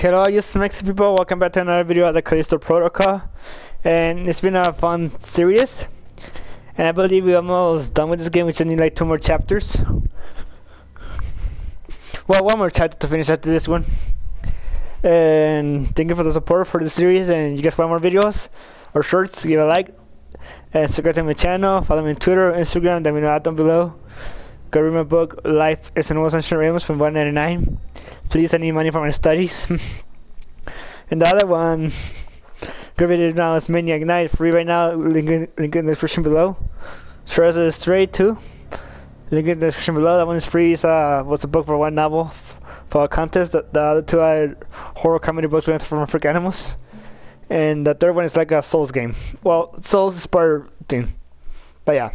Hello, you Smex people, welcome back to another video of the Callisto Protocol. And it's been a fun series, and I believe we're almost done with this game. We just need like two more chapters. Well, one more chapter to finish after this one. And thank you for the support for the series. And you guys want more videos or shorts, give a like, and subscribe to my channel, follow me on Twitter, Instagram, let me know down below. Go read my book, Life is an Old Sunshine Ramos, from $1.99. Please, I need money for my studies. And the other one, good video now is Maniac Night, free right now, link in the description below. Sure as Stray too, link in the description below. That one is free, it's what's a book for one novel for a contest. The other two are horror comedy books we have from Freak Animals. And the third one is like a Souls game. Well, Souls is part thing, but yeah.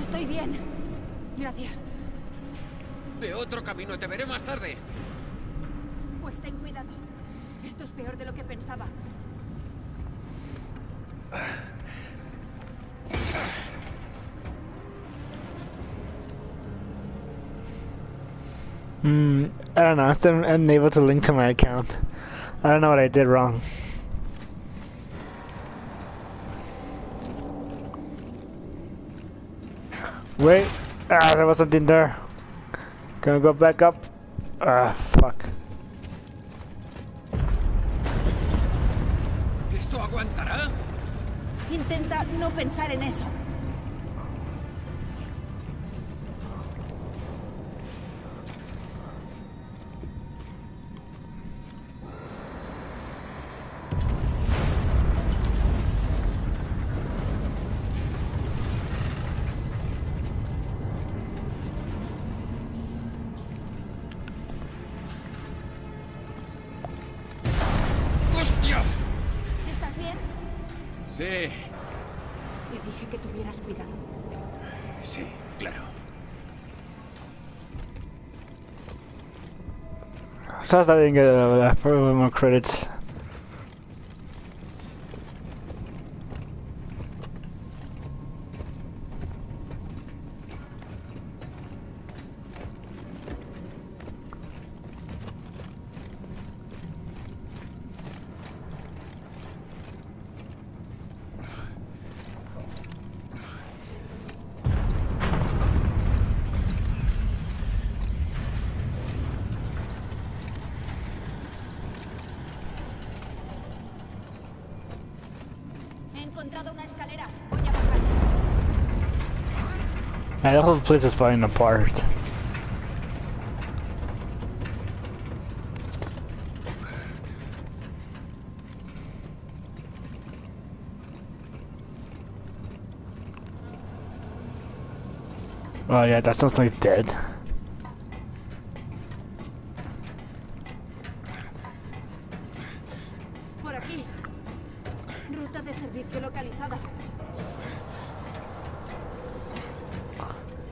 Estoy bien. Gracias. De otro camino, te veré más tarde. Pues ten cuidado. Esto es peor de lo que pensaba. I don't know. I'm still unable to link to my account. I don't know what I did wrong. Wait, there was something there. Can I go back up? Fuck. ¿Esto aguantará? Intenta no pensar en eso. Sí. Te dije que tuvieras cuidado. Sí, claro. So I didn't get over that. Probably more credits. Man, the whole place is falling apart. Oh yeah, that sounds like dead.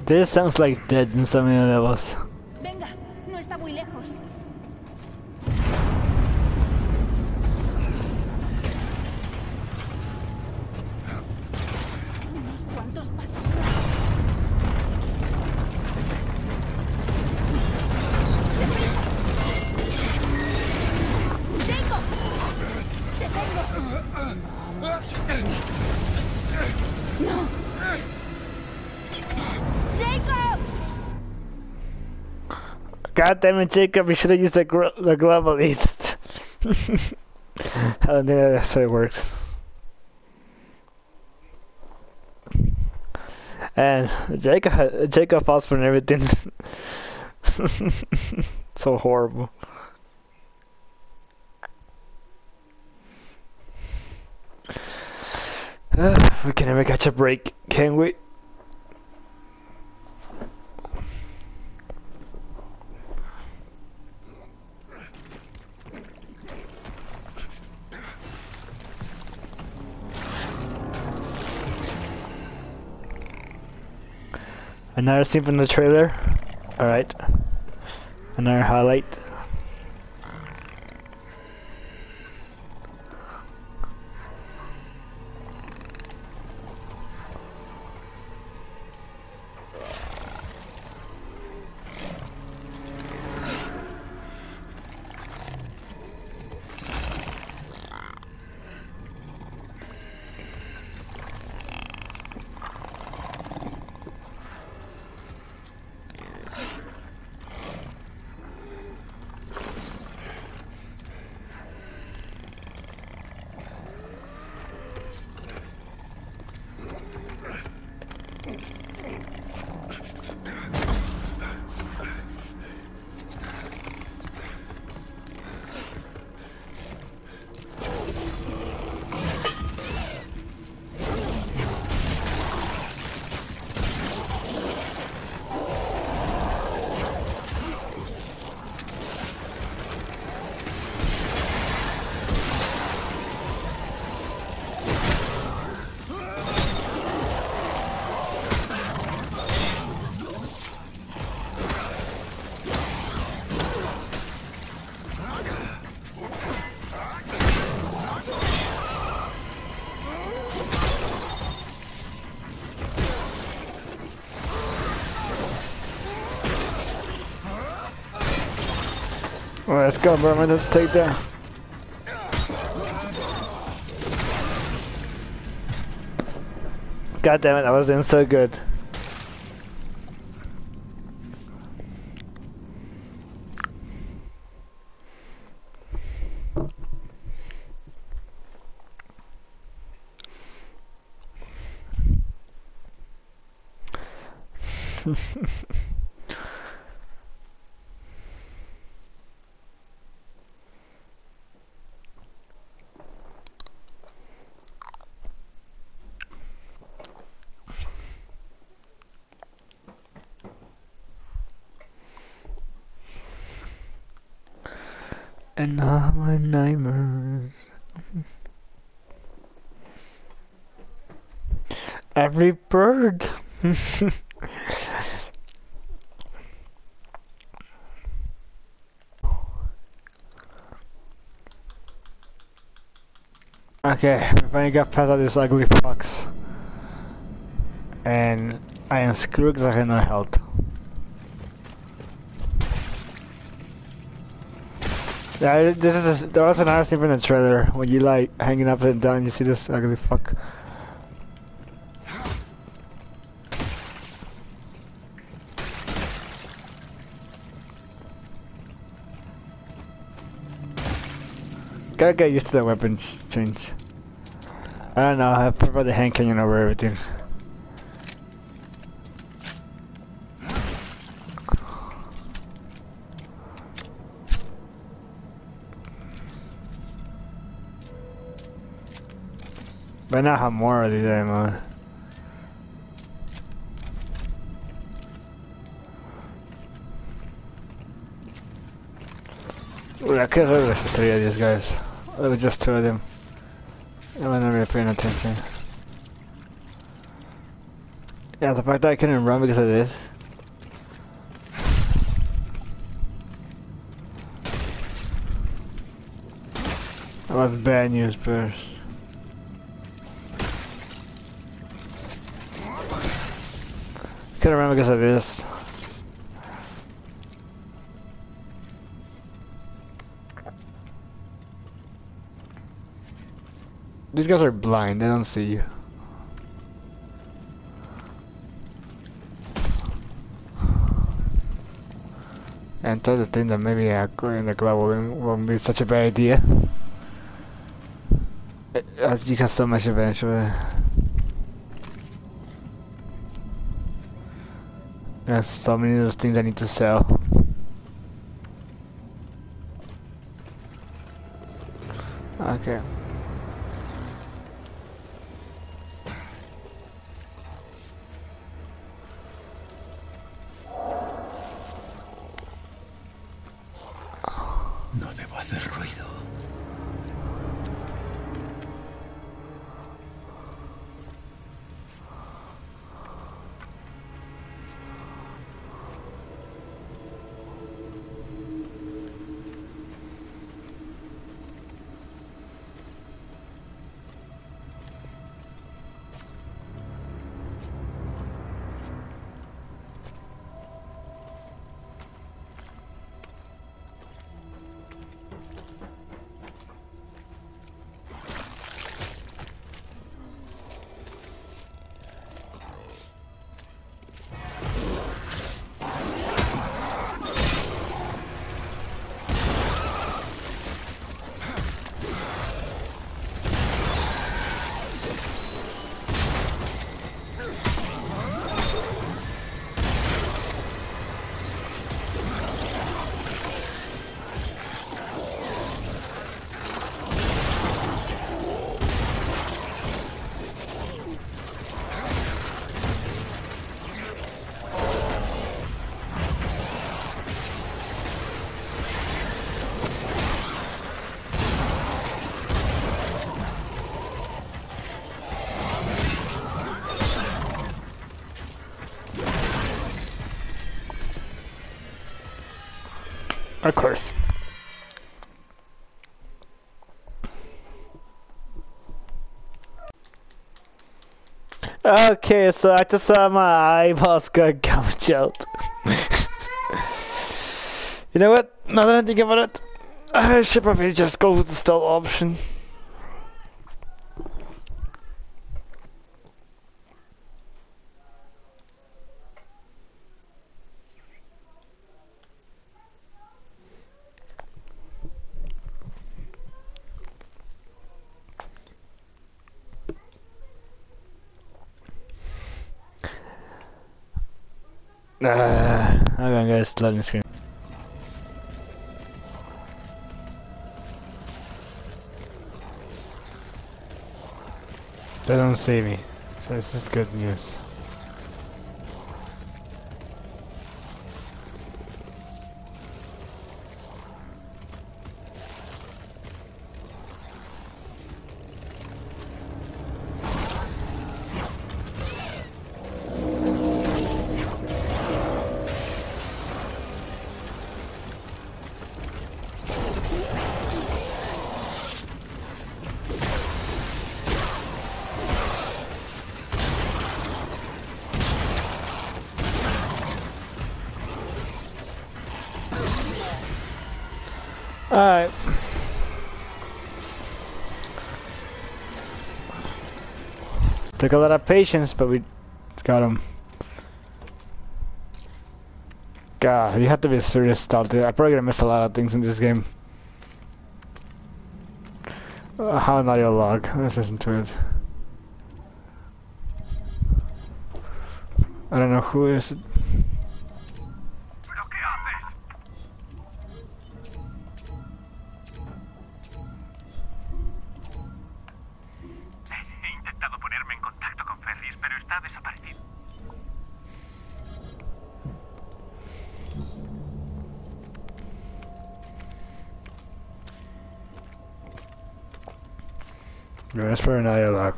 This sounds like dead in so many levels. Venga, no está muy lejos. Unos cuantos pasos más. ¡Tengo! ¡Te tengo! ¡No! God damn it, Jacob, you should have used the glove at least. I don't think that's how it works. And Jacob falls for everything. So horrible. We can never catch a break, can we? Another scene from the trailer. Alright. Another highlight. Alright, let's go, bro. I'm gonna take down. God damn it, I was doing so good. And all my nightmares. Every bird. Okay, we finally got past all this ugly fox. And I am screwed because I have no health. Yeah, this is a, there was an nice scene in the trailer when you like hanging up and down. You see this ugly fuck. Gotta get used to the weapon change. I don't know, I prefer the hand cannon over everything. But now I have more of these ammo. Ooh, I could have just three of these guys. It was just two of them. I wasn't really paying attention. Yeah, the fact that I couldn't run because of this. That was bad news, first. Couldn't remember because of this. These guys are blind, they don't see you. And thought the thing that maybe in the club won't be such a bad idea. As you got so much eventually. There's so many of those things I need to sell. Okay. No debo hacer ruido. Of course. Okay, so I just saw my eyeballs got gouged out. You know what? Now that I think about it, I should probably just go with the stealth option. I'm gonna get a sliding screen. They don't see me, so this is good news. Alright. Took a lot of patience, but we got him. God, you have to be serious stuff, dude. I'm probably gonna miss a lot of things in this game. How an audio log. Let's listen to it. I don't know who is it. That's for an airlock.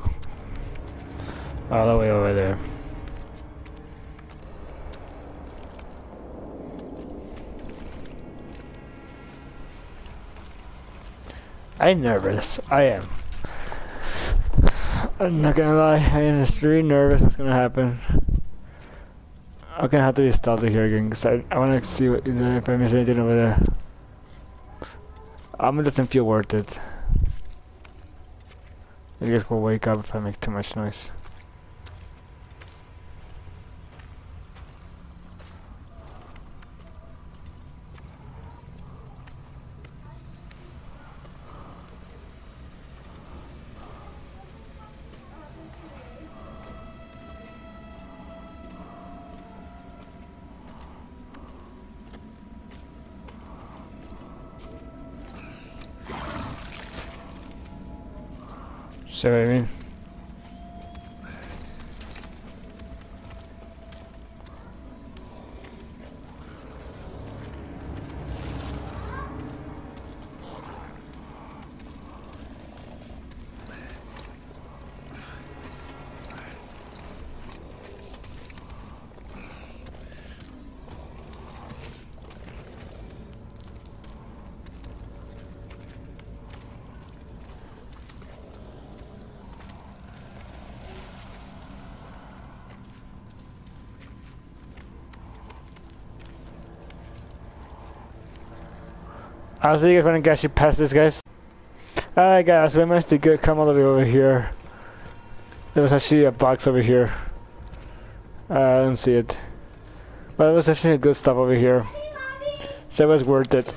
All the way over there. I'm nervous. I am. I'm not gonna lie. I am extremely nervous what's gonna happen. I'm gonna have to be stealthy here again because I wanna see what, if I miss anything over there. It doesn't feel worth it. You guys will wake up if I make too much noise. See what I mean? I'll see you guys when I actually pass this, guys. Alright guys, we managed to come all the way over here. There was actually a box over here. I don't see it. But it was actually a good stuff over here. Hey, so it was worth it.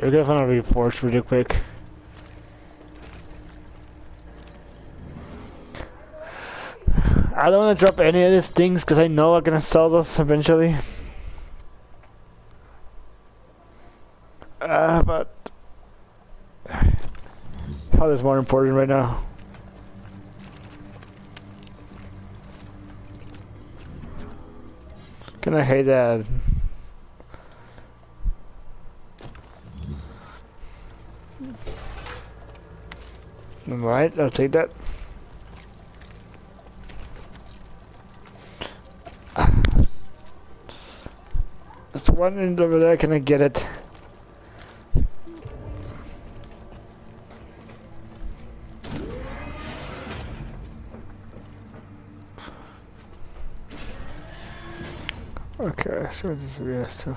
We're just gonna reinforce really quick. I don't wanna drop any of these things because I know I'm gonna sell those eventually. But health is more important right now. Gonna hate that. Alright, I'll take that. There's one end over there, can I get it? Okay, so this is too.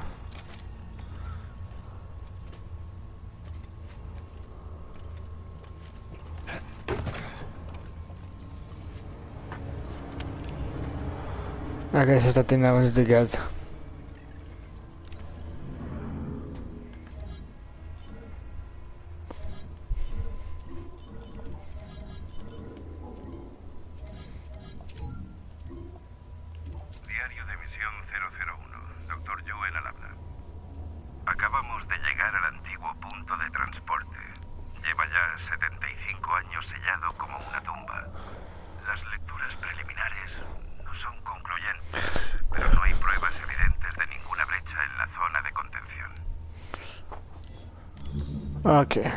I guess it's the thing I wanted to get. Okay.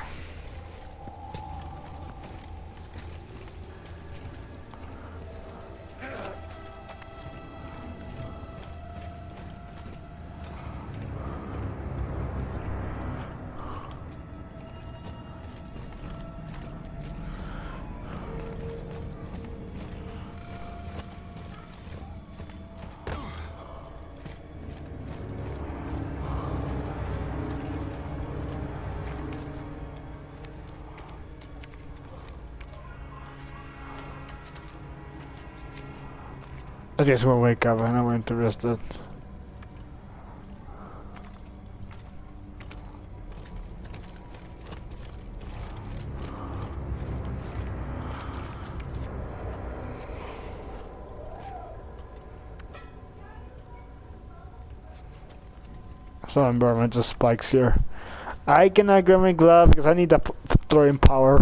I guess we'll wake up and I'm interested. Sun burn just spikes here. I cannot grab my glove because I need that throwing power.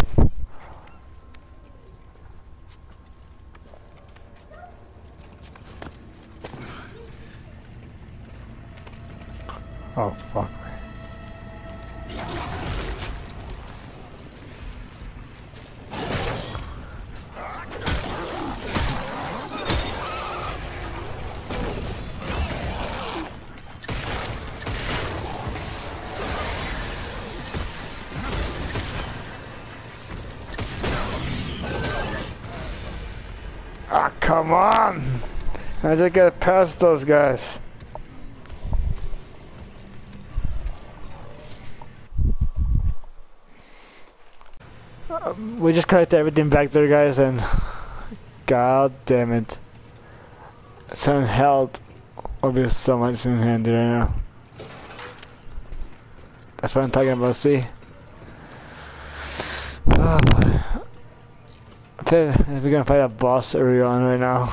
Oh, fuck me. Ah, come on! I just gotta pass those guys. We just collect everything back there, guys, and god damn it, some health will be so much in handy right now. That's what I'm talking about. See, if we're gonna fight a boss early on right now.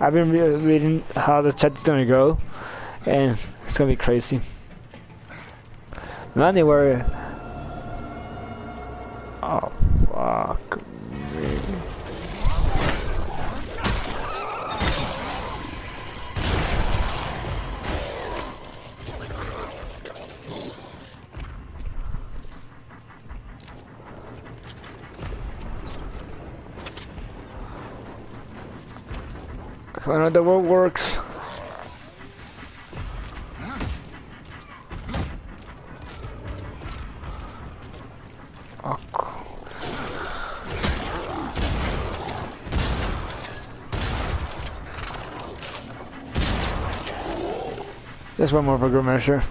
I've been reading how the chat is gonna go, and it's gonna be crazy. Not anywhere. Oh, fuck me. I know the world works. Just one more for good measure.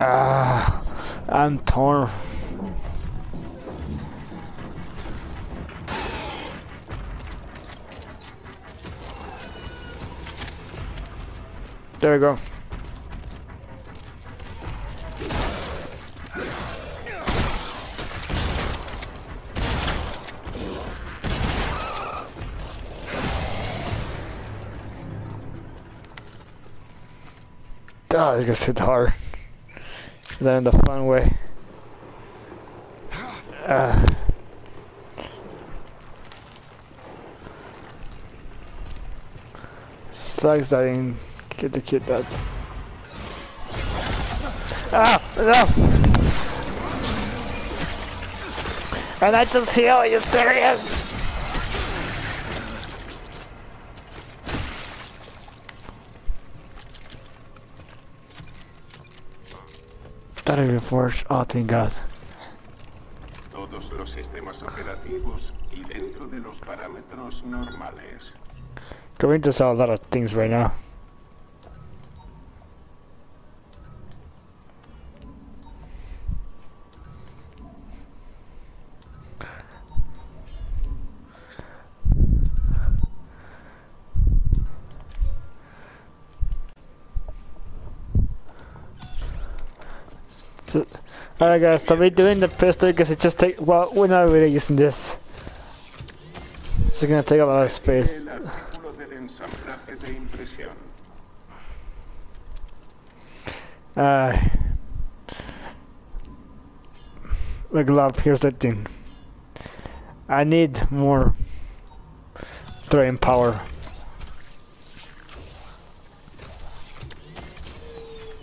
Ah, I'm torn. There we go. Oh, it's gonna hit hard. Then in the fun way. Sucks that I didn't get to keep that. Ah! No! And I just heal, are you serious? Reforge. Oh, thank God. Todos los sistemas operativos y dentro de los parámetros normales. Going to sell a lot of things right now. Alright guys, so we're doing the pistol because it just takes, well, we're not really using this. It's gonna take a lot of space. The glove, here's the thing. I need more throwing power.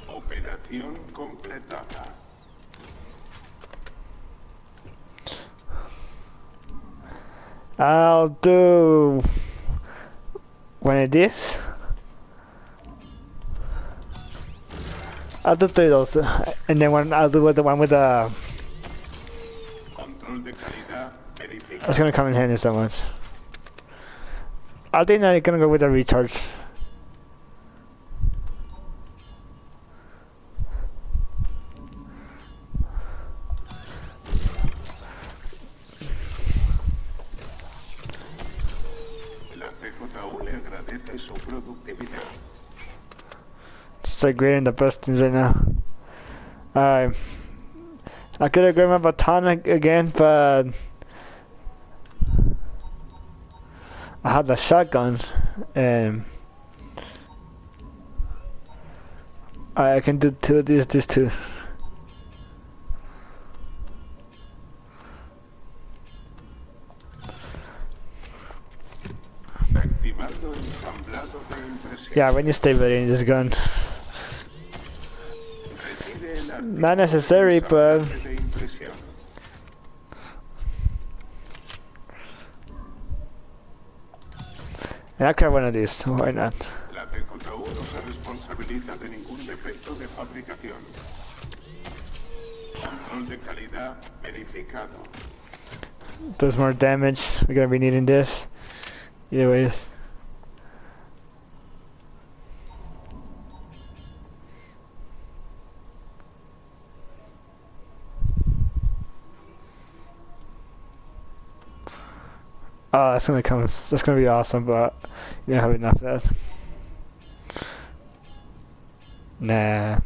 Operación completada. I'll do when it is. I'll do three of those, and then one I'll do with the one with the. That's gonna come in handy so much. I think I'm gonna go with the recharge. su productividad. It's like we're in the best things right now. I could have grabbed my baton again, but I had the shotgun, and I can do two of these, two. Yeah, we need stability in this gun. It's not necessary, but I'll grab one of these, why not? Does more damage, we're gonna be needing this. Either ways. Oh, that's gonna come. That's gonna be awesome, but you don't have enough of that. Nah.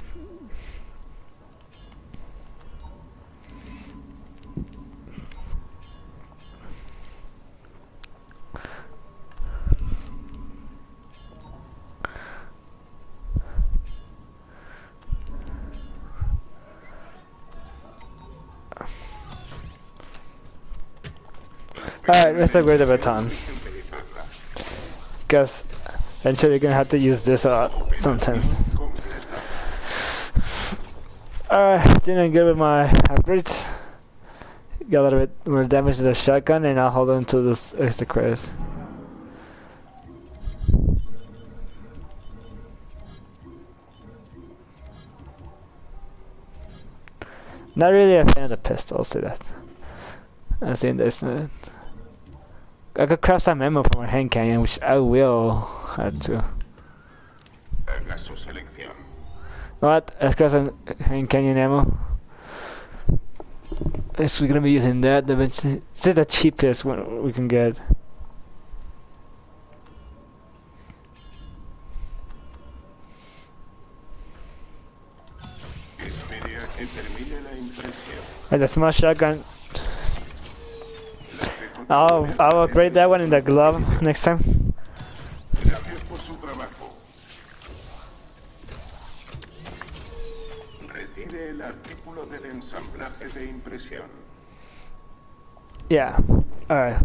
Alright, let's upgrade the baton. Because eventually you're gonna have to use this a lot sometimes. Alright, doing good with my upgrades. Got a little bit more damage to the shotgun, and I'll hold on to this extra credit. Not really a fan of the pistol, I'll say that. I've seen this. I could craft some ammo from a hand cannon, which I will have to. What? Let's craft some hand cannon ammo. Guess we're gonna be using that eventually. This is the cheapest one we can get. And the small shotgun. I'll upgrade that one in the glove next time. Yeah, alright.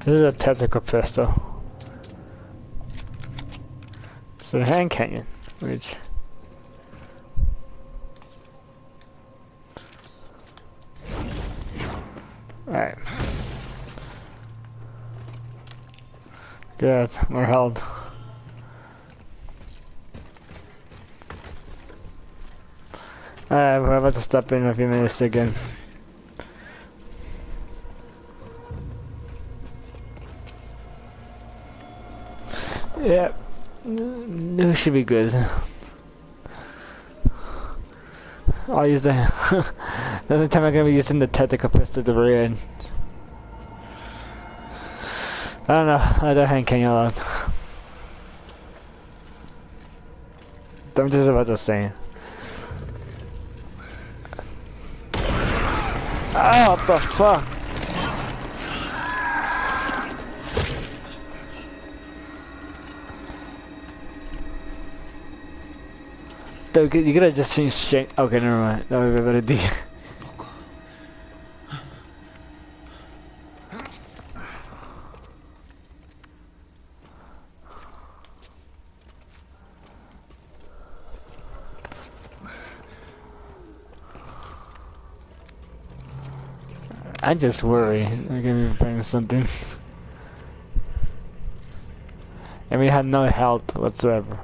This is a tactical pistol. So hand cannon. Which alright. Good, more health. Alright, we're about to stop in a few minutes again. Yep. This should be good. I'll use the another time I'm gonna be using the tactical pistol to the rear end. I don't know, I don't hand cannon a lot. I'm just about to say. Oh, what the fuck? Dude, you gotta just change shape. Okay, never mind. That would be a better deal. I just worry. I'm gonna be playing something. And we had no health whatsoever.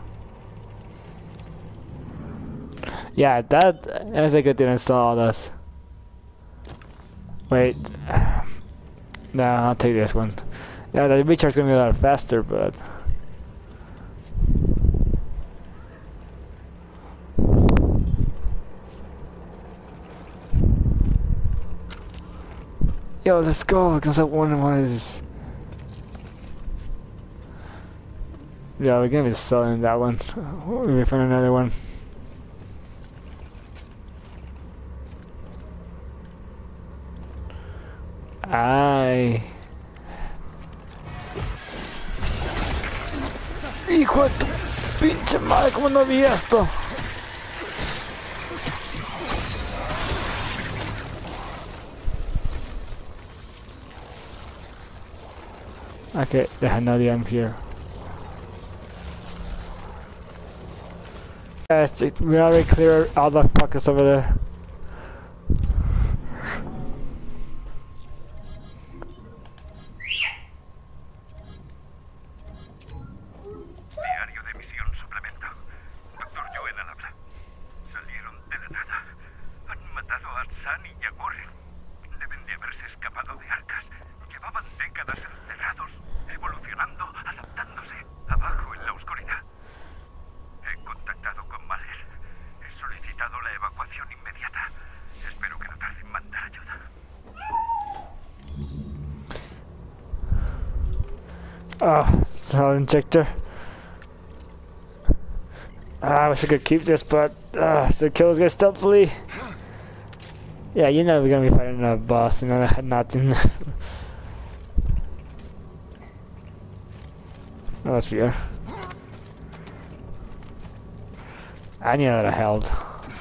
Yeah, that's a good thing to install this. Wait. No, I'll take this one. Yeah, the recharge's gonna be a lot faster, but Yo, let's go, because I wonder what is. Yeah, we're gonna be selling that one. We'll find another one. Hijo de tu pinche madre, ¿cómo no vi esto? Okay, there's another amp here. Yes, we already cleared all the pockets over there. Oh, cell injector. I wish I could keep this, but the killer's gonna stealthily. Yeah, you know we're gonna be fighting a boss and I had nothing. Oh, that's weird. I need a lot of health.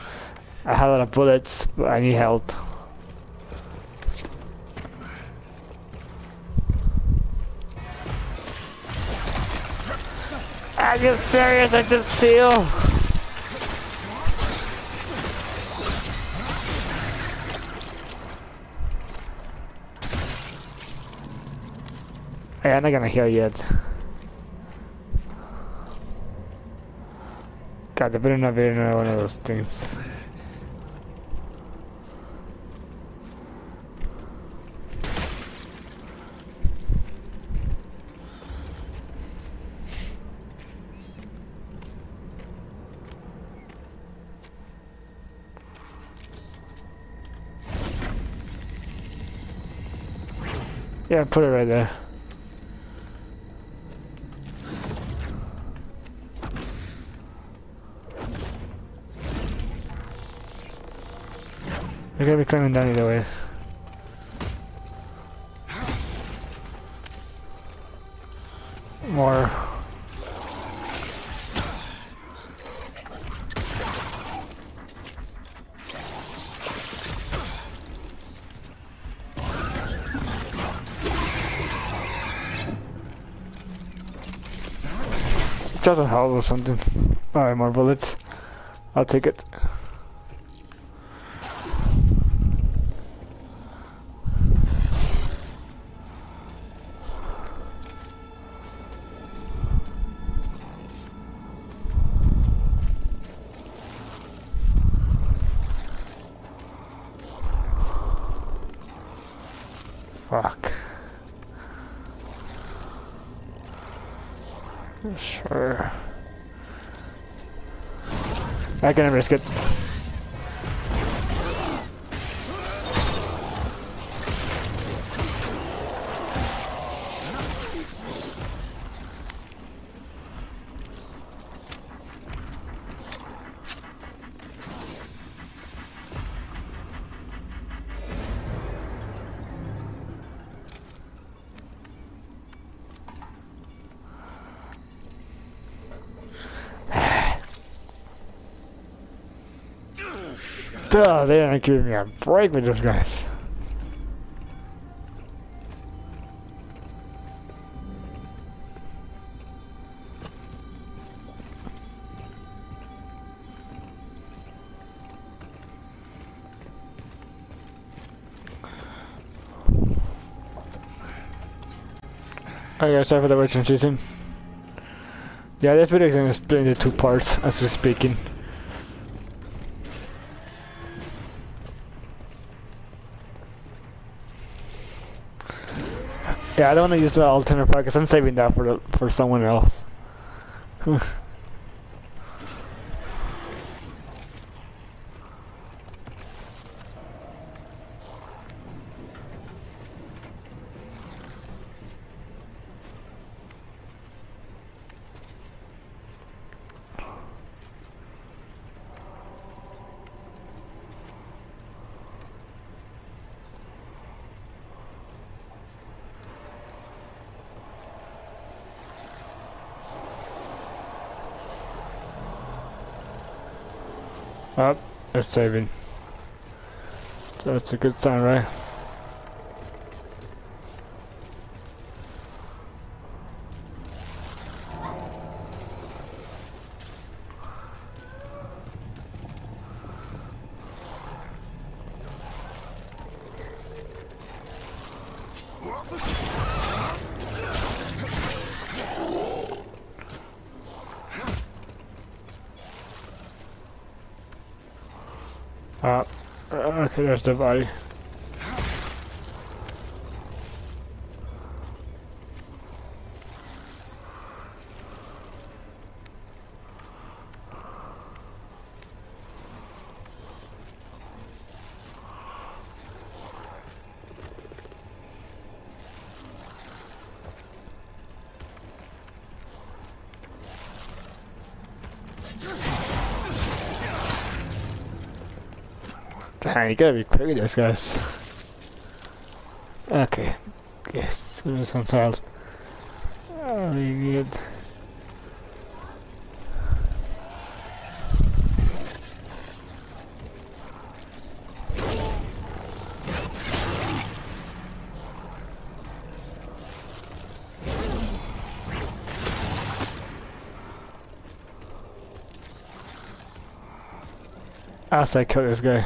I have a lot of bullets, but I need health. Are you serious? I just seal. Hey, I'm not gonna heal yet. God, there better not be another one of those things. Yeah, put it right there. They're gonna be climbing down either way. More. Doesn't help or something. Alright, more bullets. I'll take it. Fuck. Sure. I can risk it. Oh, they aren't giving me a break with those guys. Okay, sorry for the watching season. Yeah, this video is gonna split into two parts as we're speaking. Yeah, I don't want to use the alternate part because I'm saving that for someone else. Up, they're saving. So that's a good sign, right? Okay, there's the body. You gotta be quick with this, guys. Okay, yes, give me some salt. Oh, we need. I say, kill this guy.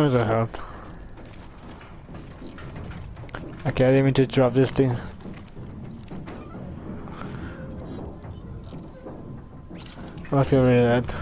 What the hell? Okay, I didn't mean to drop this thing. Let's get rid of that.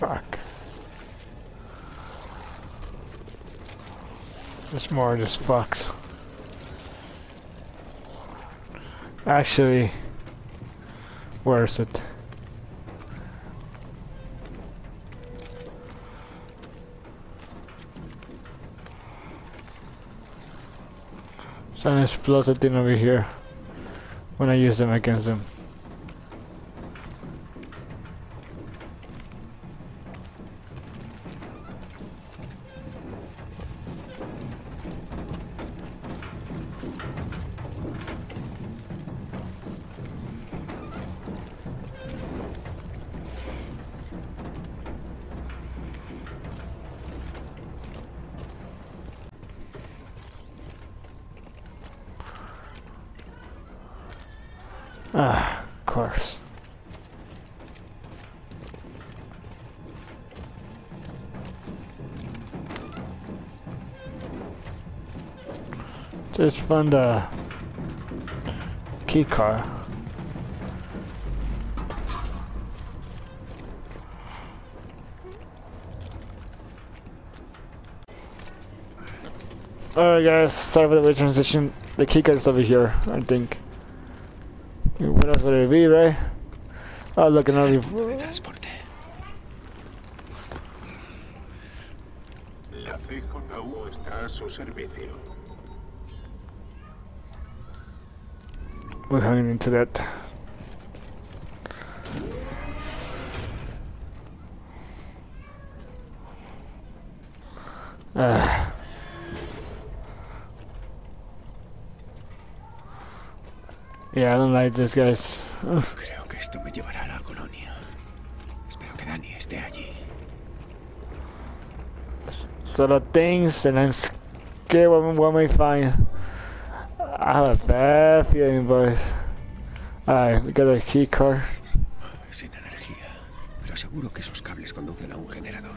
Fuck. There's more just fucks. Actually, where is it? So I explode that thing over here when I use them against them. Ah, of course. Just find a key card. Alright guys, sorry for the weird transition. The key card is over here, I think. What else would it be, right? Oh look, another... La CJU está a su servicio. We're hanging into that. Yeah, I don't like this, guys. Creo que esto me llevará a la colonia. Espero que Dani esté allí. Solo things, and I'm scared what we find. I have a bad feeling, boys. Alright, we got a key card. Sin energía, pero seguro que esos cables conducen a un generador.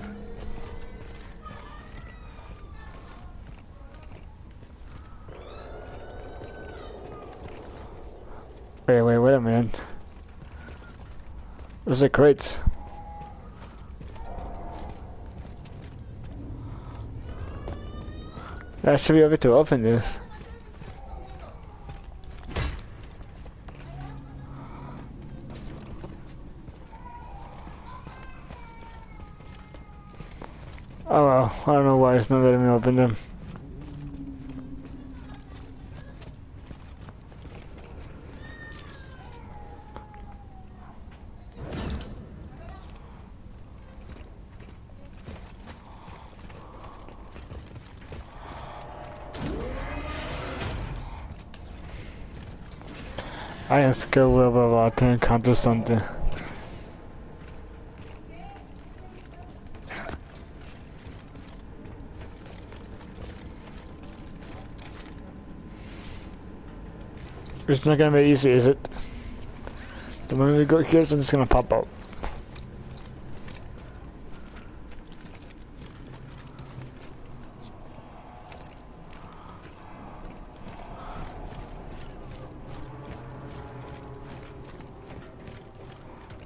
Wait a minute. There's a crate. I should be able to open this. Oh well, I don't know why it's not letting me open them. I am scared we're about to encounter something. It's not gonna be easy, is it? The moment we go here, something's gonna pop out.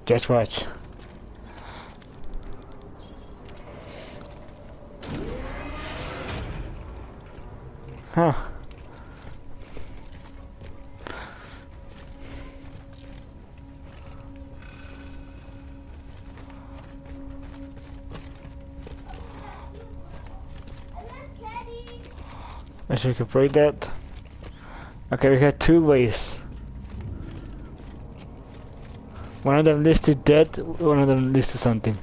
Guess what? Huh. I should break that. Okay, we got two ways. One of them leads to death, one of them leads to something.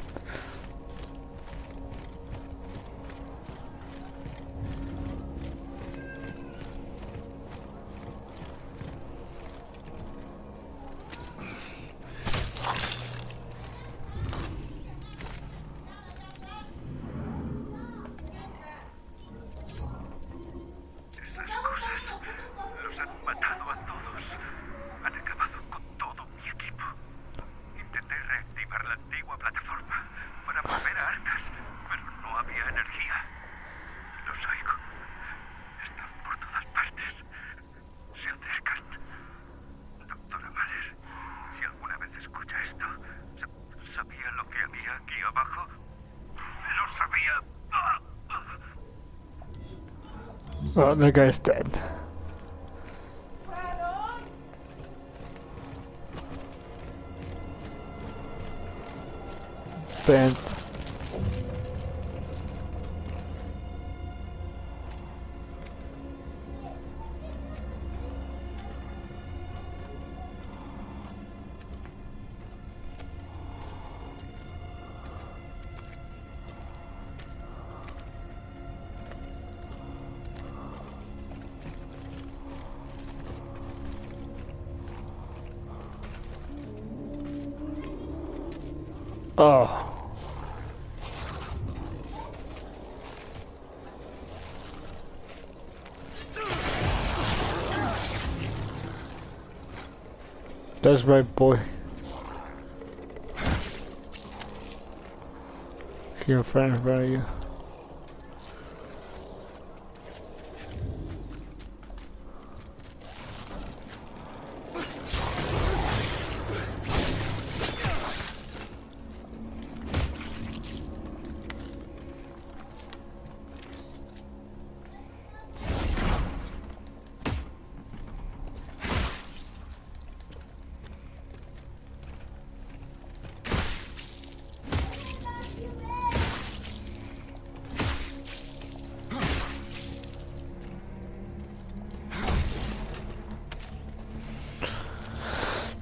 Oh, that guy's dead. Bam. Oh. That's right, boy. Your friend, where are you?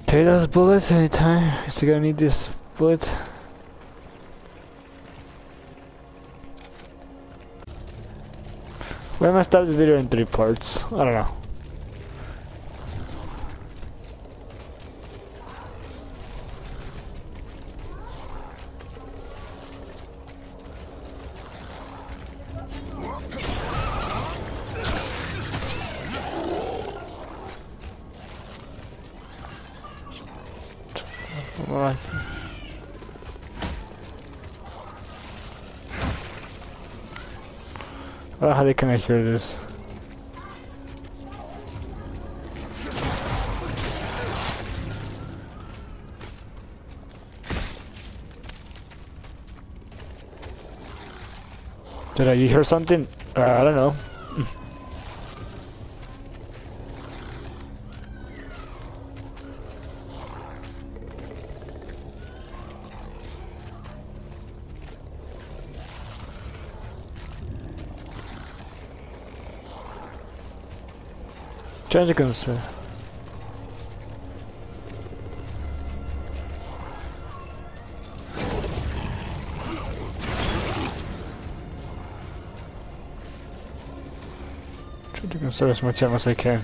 Take those bullets anytime. I still gonna need this bullet. Why am I stopping this video in 3 parts? I don't know. How they can hear this? Did I hear something? I don't know. Change the guns, sir. Change the guns, sir, as much time as I can.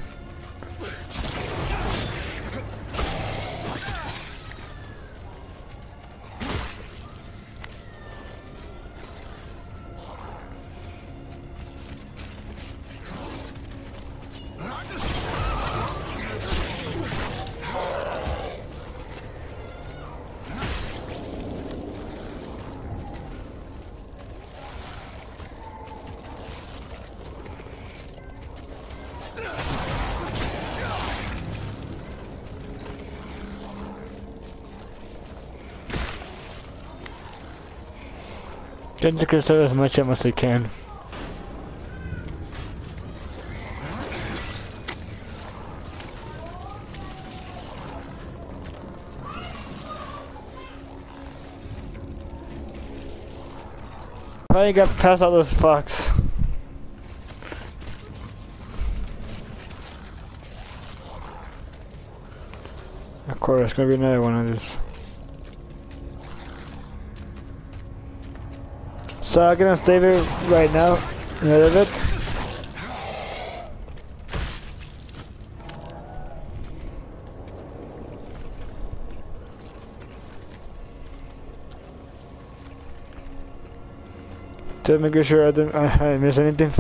Trying to conserve as much time as I can. I got past all those fucks. Of course, there's gonna be another one of these. So I'm gonna save it right now, a little bit. To make sure I don't I miss anything.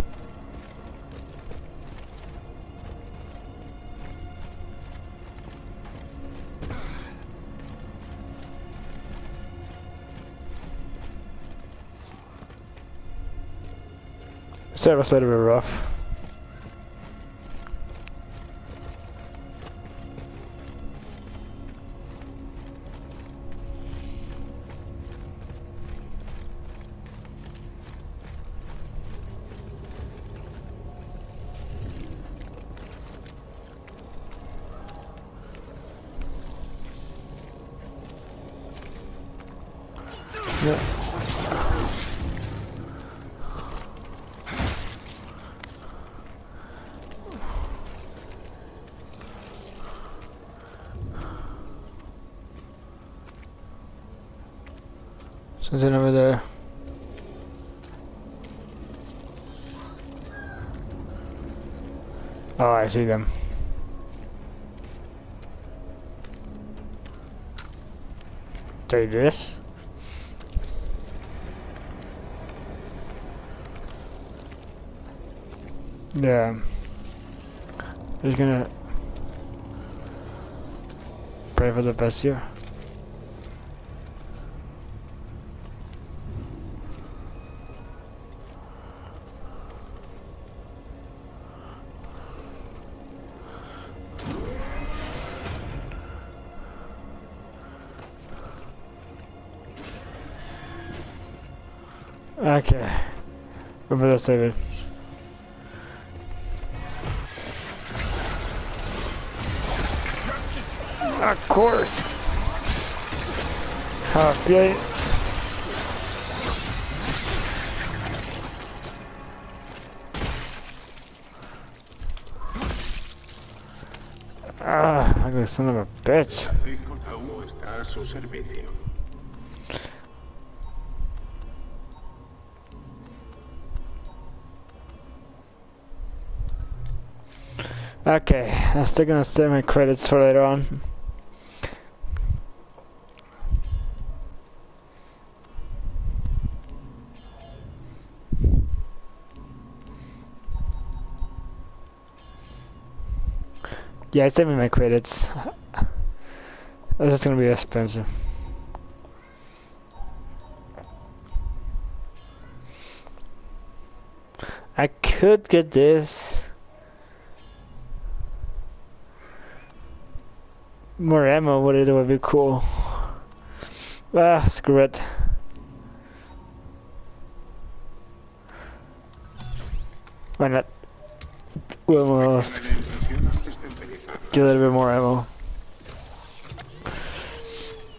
That was a little bit rough. Yeah. Something over there. Oh, I see them. Take this. Yeah. Just gonna pray for the best here. Okay, we better save it. Of course! Okay. I'm pensando no pet? JU está a seu serviço. Okay, I'm still gonna save my credits for later on. Yeah, I saved my credits. This is gonna be expensive. I could get this more ammo, but it would be cool. Ah, screw it. Why not? We'll get a little bit more ammo.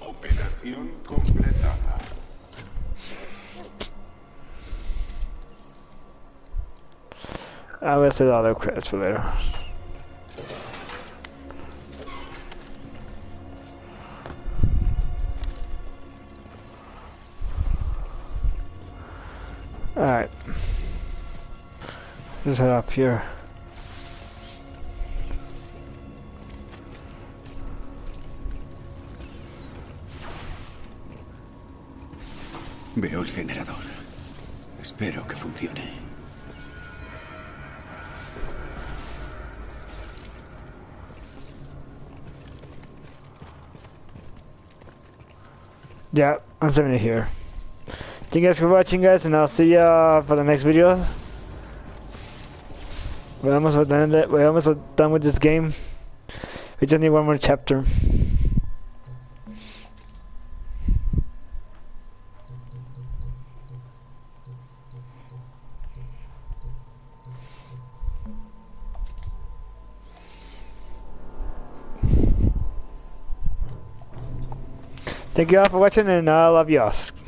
Operación completada. I will save all the credits for later. Alright. Let's head up here. Veo el generador. Espero que funcione. Yeah, I'm saving it here. Thank you guys for watching, guys, and I'll see ya for the next video. We're almost done. We're almost done with this game. We just need one more chapter. Thank you all for watching, and I love you all.